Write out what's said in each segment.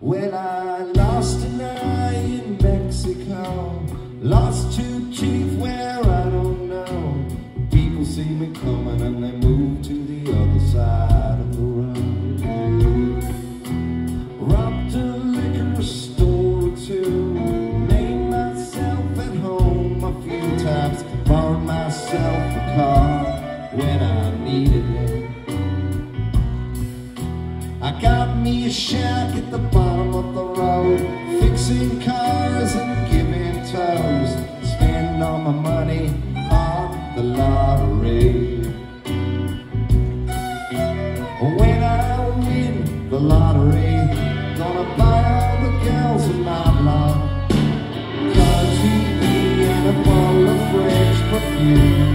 When I lost an eye in Mexico, lost two teeth where I don't know, people see me coming and they move to the other side of the road. Robbed a liquor store or two, made myself at home a few times, borrowed myself a car when I needed it. I got me a shack at the bottom of the road, fixing cars and giving toes, spending all my money on the lottery. When I win the lottery, gonna buy all the girls in my block, car TV and a bottle of French perfume.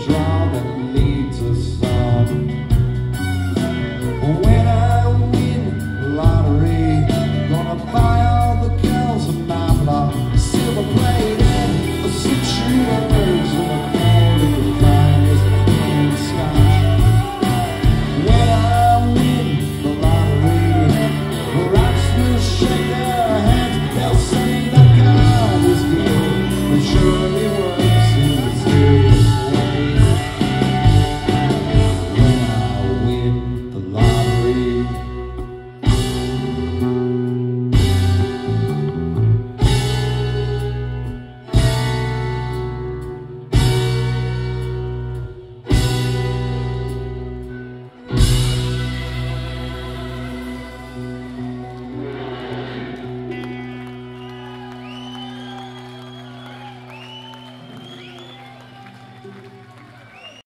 The